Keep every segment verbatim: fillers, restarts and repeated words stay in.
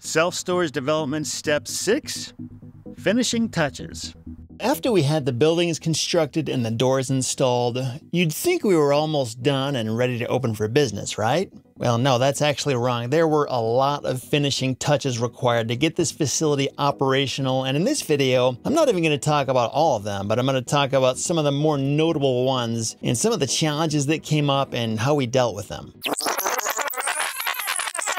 Self-storage development step six, finishing touches. After we had the buildings constructed and the doors installed, you'd think we were almost done and ready to open for business, right? Well, no, that's actually wrong. There were a lot of finishing touches required to get this facility operational, and in this video, I'm not even going to talk about all of them, but I'm going to talk about some of the more notable ones and some of the challenges that came up and how we dealt with them.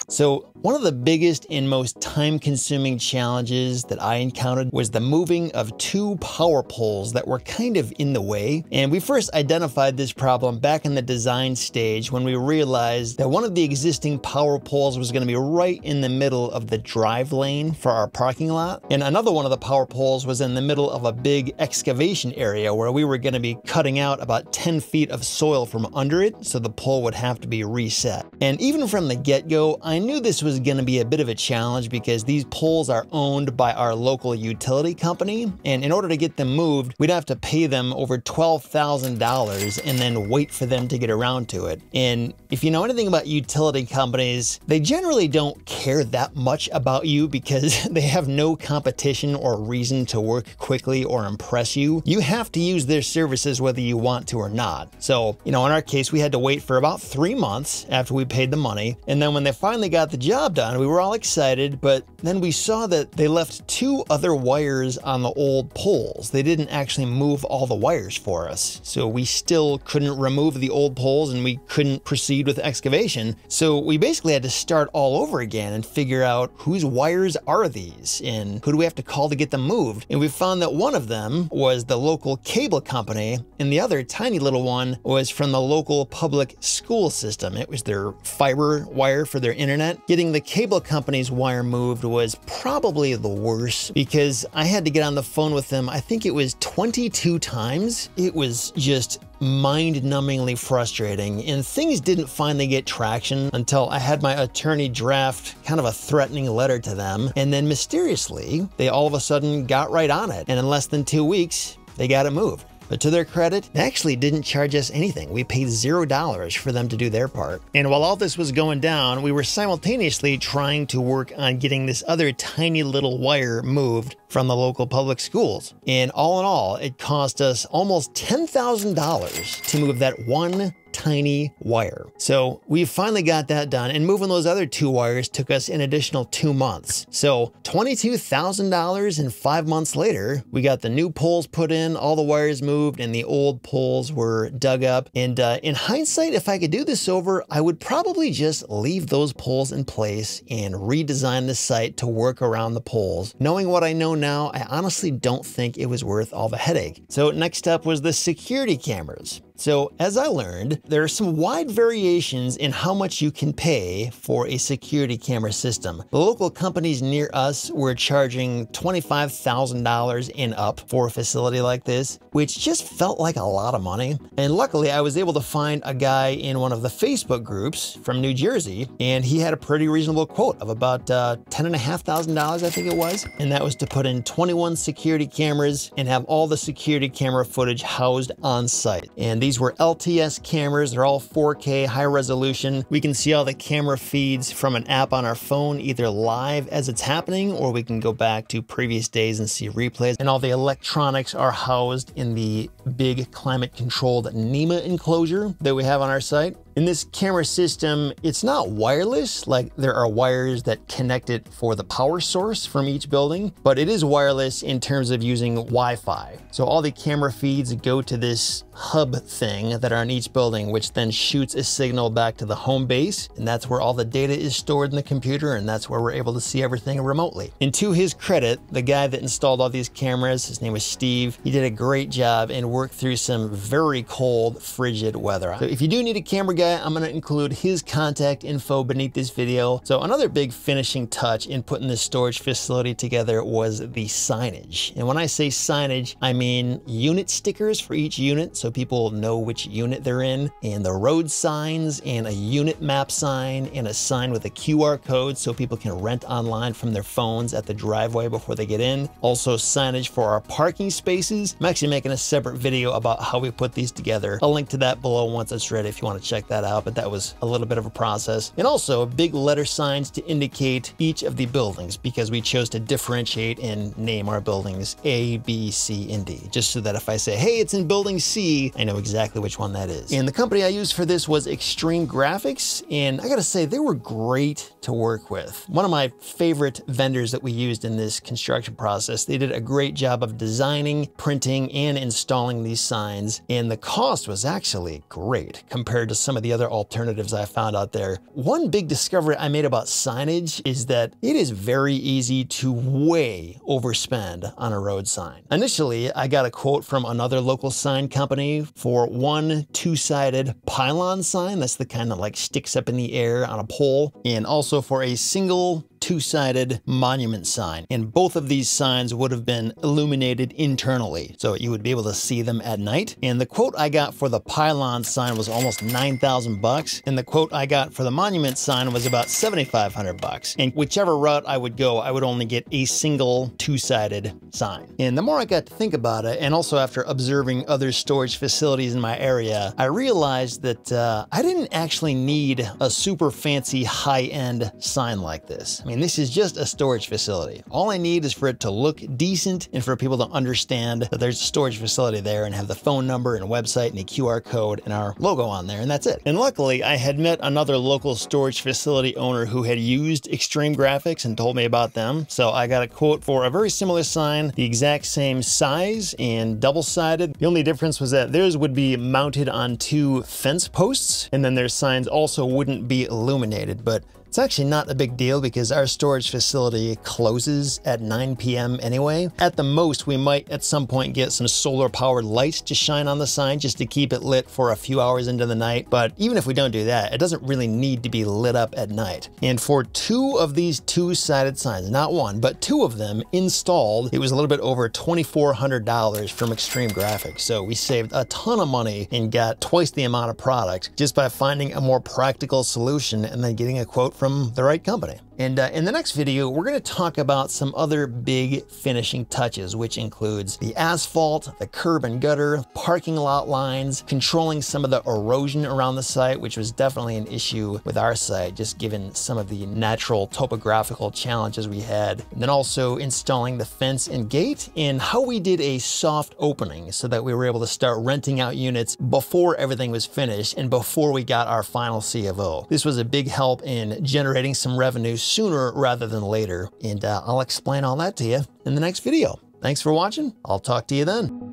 So one of the biggest and most time-consuming challenges that I encountered was the moving of two power poles that were kind of in the way. And we first identified this problem back in the design stage when we realized that one of the existing power poles was going to be right in the middle of the drive lane for our parking lot. And another one of the power poles was in the middle of a big excavation area where we were going to be cutting out about ten feet of soil from under it, so the pole would have to be reset. And even from the get-go, I knew I knew this was going to be a bit of a challenge because these poles are owned by our local utility company, and in order to get them moved, we'd have to pay them over twelve thousand dollars and then wait for them to get around to it. And if you know anything about utility companies, they generally don't care that much about you because they have no competition or reason to work quickly or impress you. You have to use their services whether you want to or not. So, you know, in our case, we had to wait for about three months after we paid the money, and then when they finally got got the job done, we were all excited, but then we saw that they left two other wires on the old poles. They didn't actually move all the wires for us, so we still couldn't remove the old poles and we couldn't proceed with excavation. So we basically had to start all over again and figure out whose wires are these and who do we have to call to get them moved. And we found that one of them was the local cable company and the other tiny little one was from the local public school system. It was their fiber wire for their internet. Getting the cable company's wire moved was probably the worst because I had to get on the phone with them, I think it was twenty-two times. It was just mind-numbingly frustrating, and things didn't finally get traction until I had my attorney draft kind of a threatening letter to them, and then mysteriously, they all of a sudden got right on it, and in less than two weeks, they got it moved. But to their credit, they actually didn't charge us anything. We paid zero dollars for them to do their part. And while all this was going down, we were simultaneously trying to work on getting this other tiny little wire moved from the local public schools. And all in all, it cost us almost ten thousand dollars to move that one tiny wire. So we finally got that done, and moving those other two wires took us an additional two months. So twenty-two thousand dollars, and five months later, we got the new poles put in, all the wires moved, and the old poles were dug up. And uh, in hindsight, if I could do this over, I would probably just leave those poles in place and redesign the site to work around the poles. Knowing what I know now, I honestly don't think it was worth all the headache. So next up was the security cameras. So as I learned, there are some wide variations in how much you can pay for a security camera system. The local companies near us were charging twenty-five thousand dollars and up for a facility like this, which just felt like a lot of money. And luckily I was able to find a guy in one of the Facebook groups from New Jersey, and he had a pretty reasonable quote of about uh, ten thousand five hundred dollars, I think it was. And that was to put in twenty-one security cameras and have all the security camera footage housed on site. And these These were L T S cameras. They're all four K, high resolution. We can see all the camera feeds from an app on our phone, either live as it's happening, or we can go back to previous days and see replays. And all the electronics are housed in the big climate-controlled NEMA enclosure that we have on our site. In this camera system, it's not wireless, like there are wires that connect it for the power source from each building, but it is wireless in terms of using Wi-Fi. So all the camera feeds go to this hub thing that are in each building, which then shoots a signal back to the home base, and that's where all the data is stored in the computer, and that's where we're able to see everything remotely. And to his credit, the guy that installed all these cameras, his name was Steve, he did a great job and worked through some very cold, frigid weather. So if you do need a camera guy, I'm going to include his contact info beneath this video. So another big finishing touch in putting this storage facility together was the signage. And when I say signage, I mean unit stickers for each unit. So so people know which unit they're in, and the road signs, and a unit map sign, and a sign with a Q R code so people can rent online from their phones at the driveway before they get in. Also signage for our parking spaces. I'm actually making a separate video about how we put these together. I'll link to that below once it's ready if you want to check that out, but that was a little bit of a process. And also big letter signs to indicate each of the buildings, because we chose to differentiate and name our buildings A, B, C, and D, just so that if I say, hey, it's in building C, I know exactly which one that is. And the company I used for this was Extreme Graphix, and I gotta say they were great to work with. One of my favorite vendors that we used in this construction process. They did a great job of designing, printing, and installing these signs, and the cost was actually great compared to some of the other alternatives I found out there. One big discovery I made about signage is that it is very easy to way overspend on a road sign. Initially, I got a quote from another local sign company for one two-sided pylon sign. That's the kind that like sticks up in the air on a pole, and also for a single two-sided monument sign. And both of these signs would have been illuminated internally, so you would be able to see them at night. And the quote I got for the pylon sign was almost nine thousand bucks. And the quote I got for the monument sign was about seventy-five hundred bucks. And whichever route I would go, I would only get a single two-sided sign. And the more I got to think about it, and also after observing other storage facilities in my area, I realized that uh, I didn't actually need a super fancy high-end sign like this. I mean, this is just a storage facility. All I need is for it to look decent and for people to understand that there's a storage facility there and have the phone number and a website and a Q R code and our logo on there, and that's it. And luckily, I had met another local storage facility owner who had used Extreme Graphix and told me about them. So I got a quote for a very similar sign, the exact same size and double-sided. The only difference was that theirs would be mounted on two fence posts, and then their signs also wouldn't be illuminated, but it's actually not a big deal because our storage facility closes at nine p m anyway. At the most, we might at some point get some solar powered lights to shine on the sign just to keep it lit for a few hours into the night. But even if we don't do that, it doesn't really need to be lit up at night. And for two of these two-sided signs, not one, but two of them installed, it was a little bit over twenty-four hundred dollars from Extreme Graphix. So we saved a ton of money and got twice the amount of product just by finding a more practical solution and then getting a quote from the right company. And uh, in the next video, we're gonna talk about some other big finishing touches, which includes the asphalt, the curb and gutter, parking lot lines, controlling some of the erosion around the site, which was definitely an issue with our site, just given some of the natural topographical challenges we had. And then also installing the fence and gate, and how we did a soft opening so that we were able to start renting out units before everything was finished and before we got our final C F O. This was a big help in generating some revenue sooner rather than later. And uh, I'll explain all that to you in the next video. Thanks for watching. I'll talk to you then.